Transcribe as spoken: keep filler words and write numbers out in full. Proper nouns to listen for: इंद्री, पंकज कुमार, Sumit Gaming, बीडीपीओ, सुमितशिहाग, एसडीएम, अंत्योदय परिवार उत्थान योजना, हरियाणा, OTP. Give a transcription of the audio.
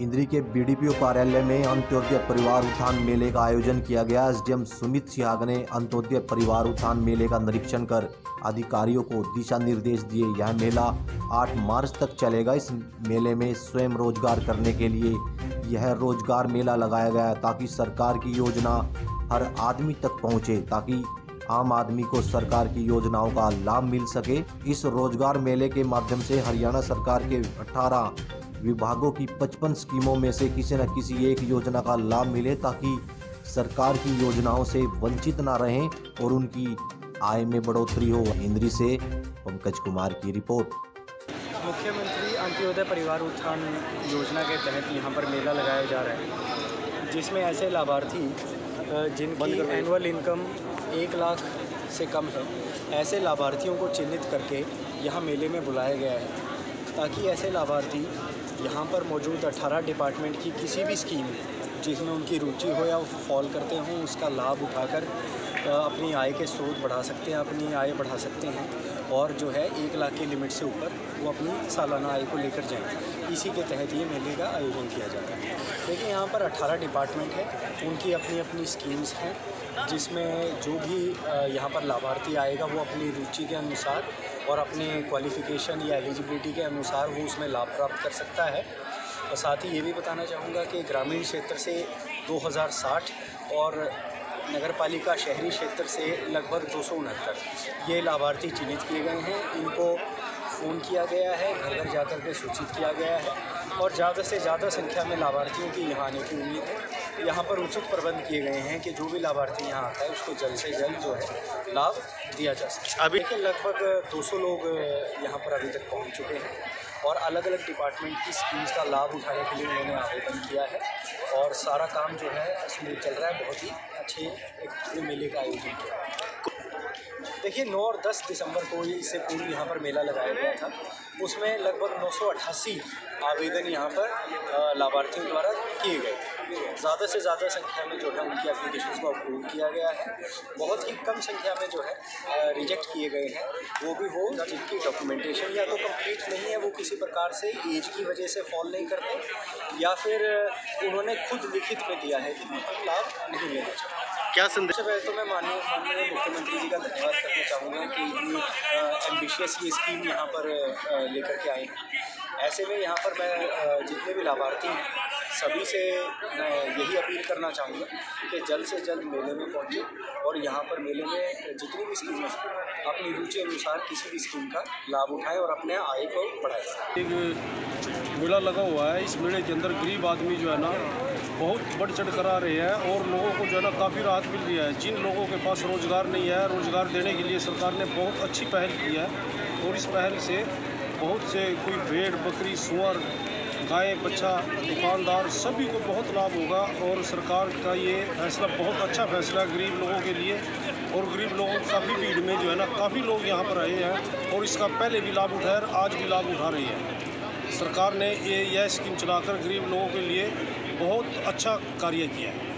इंद्री के बीडीपीओ कार्यालय में अंत्योदय परिवार उत्थान मेले का आयोजन किया गया। एसडीएम सुमितशिहाग ने अंत्योदय परिवार उत्थान मेले का निरीक्षण कर अधिकारियों को दिशा निर्देश दिए। यह मेला आठ मार्च तक चलेगा। इस मेले में स्वयं रोजगार करने के लिए यह रोजगार मेला लगाया गया है ताकि सरकार की योजना हर आदमी तक पहुँचे, ताकि आम आदमी को सरकार की योजनाओं का लाभ मिल सके। इस रोजगार मेले के माध्यम से हरियाणा सरकार के अठारह विभागों की पचपन स्कीमों में से किसी न किसी एक योजना का लाभ मिले, ताकि सरकार की योजनाओं से वंचित ना रहें और उनकी आय में बढ़ोतरी हो। इंद्री से पंकज कुमार की रिपोर्ट। मुख्यमंत्री अंत्योदय परिवार उत्थान योजना के तहत यहाँ पर मेला लगाया जा रहा है, जिसमें ऐसे लाभार्थी जिनकी एनुअल इनकम एक लाख से कम है, ऐसे लाभार्थियों को चिन्हित करके यहाँ मेले में बुलाया गया है, ताकि ऐसे लाभार्थी यहाँ पर मौजूद अठारह डिपार्टमेंट की किसी भी स्कीम जिसमें उनकी रुचि हो या फॉल करते हों, उसका लाभ उठाकर अपनी आय के स्रोत बढ़ा सकते हैं, अपनी आय बढ़ा सकते हैं और जो है एक लाख की लिमिट से ऊपर वो अपनी सालाना आय को लेकर जाएं। इसी के तहत ये मेले का आयोजन किया जाता है। देखिए, यहाँ पर अठारह डिपार्टमेंट हैं, उनकी अपनी अपनी स्कीम्स हैं, जिसमें जो भी यहाँ पर लाभार्थी आएगा वो अपनी रुचि के अनुसार और अपने क्वालिफ़िकेशन या एलिजिबिलिटी के अनुसार वो उसमें लाभ प्राप्त कर सकता है। और साथ ही ये भी बताना चाहूँगा कि ग्रामीण क्षेत्र से दो हज़ार साठ और नगर पालिका शहरी क्षेत्र से लगभग दो सौ उनहत्तर ये लाभार्थी चिन्हित किए गए हैं। इनको फ़ोन किया गया है, घर घर जाकर के सूचित किया गया है और ज़्यादा से ज़्यादा संख्या में लाभार्थियों की यहाँ आने की उम्मीद है। यहाँ पर उचित प्रबंध किए गए हैं कि जो भी लाभार्थी यहाँ आता है उसको जल्द से जल्द जो है लाभ दिया जा सके। अभी के लगभग दो सौ लोग यहाँ पर अभी तक पहुँच चुके हैं और अलग अलग डिपार्टमेंट की स्कीम्स का लाभ उठाने के लिए उन्होंने आवेदन किया है और सारा काम जो है स्मूथ चल रहा है। बहुत ही अच्छे एक मेले का आयोजन किया है। देखिए, नौ और दस दिसंबर को इससे पूर्व यहाँ पर मेला लगाया गया था, उसमें लगभग नौ सौ अट्ठासी आवेदन यहाँ पर लाभार्थियों द्वारा किए गए थे। ज़्यादा से ज़्यादा संख्या में जो है उनकी एप्लीकेशन को अप्रूव किया गया है, बहुत ही कम संख्या में जो है रिजेक्ट किए गए हैं, वो भी वो जिनकी डॉक्यूमेंटेशन या तो कंप्लीट नहीं है, वो किसी प्रकार से एज की वजह से फॉल नहीं करते या फिर उन्होंने खुद लिखित में दिया है कि उनको लाभ नहीं लेना चाहिए। क्या संदेश? पहले तो मैं माननीय माननीय मुख्यमंत्री जी का धन्यवाद करना चाहूँगा कि इतनी एम्बिशियस ये स्कीम यहाँ पर लेकर के आए हैं। ऐसे में यहाँ पर मैं जितने भी लाभार्थी हैं सभी से मैं यही अपील करना चाहूँगा कि जल्द से जल्द मेले में पहुँचें और यहाँ पर मेले में जितनी भी स्कीमें अपनी रुचि अनुसार किसी भी स्कीम का लाभ उठाएँ और अपने आय को बढ़ाएँ। एक मेला लगा हुआ है, इस मेले के अंदर गरीब आदमी जो है ना बहुत बढ़ चढ़ कर आ रहे हैं और लोगों को जो है ना काफ़ी राहत मिल रही है। जिन लोगों के पास रोज़गार नहीं है, रोज़गार देने के लिए सरकार ने बहुत अच्छी पहल की है और इस पहल से बहुत से कोई भेड़ बकरी सूअर गाय बच्चा दुकानदार सभी को बहुत लाभ होगा और सरकार का ये फैसला बहुत अच्छा फैसला गरीब लोगों के लिए और गरीब लोगों की काफ़ी भीड़ में जो है ना काफ़ी लोग यहाँ पर आए हैं और इसका पहले भी लाभ उठाया और आज भी लाभ उठा रही है। सरकार ने ये यह स्कीम चलाकर गरीब लोगों के लिए बहुत अच्छा कार्य किया है।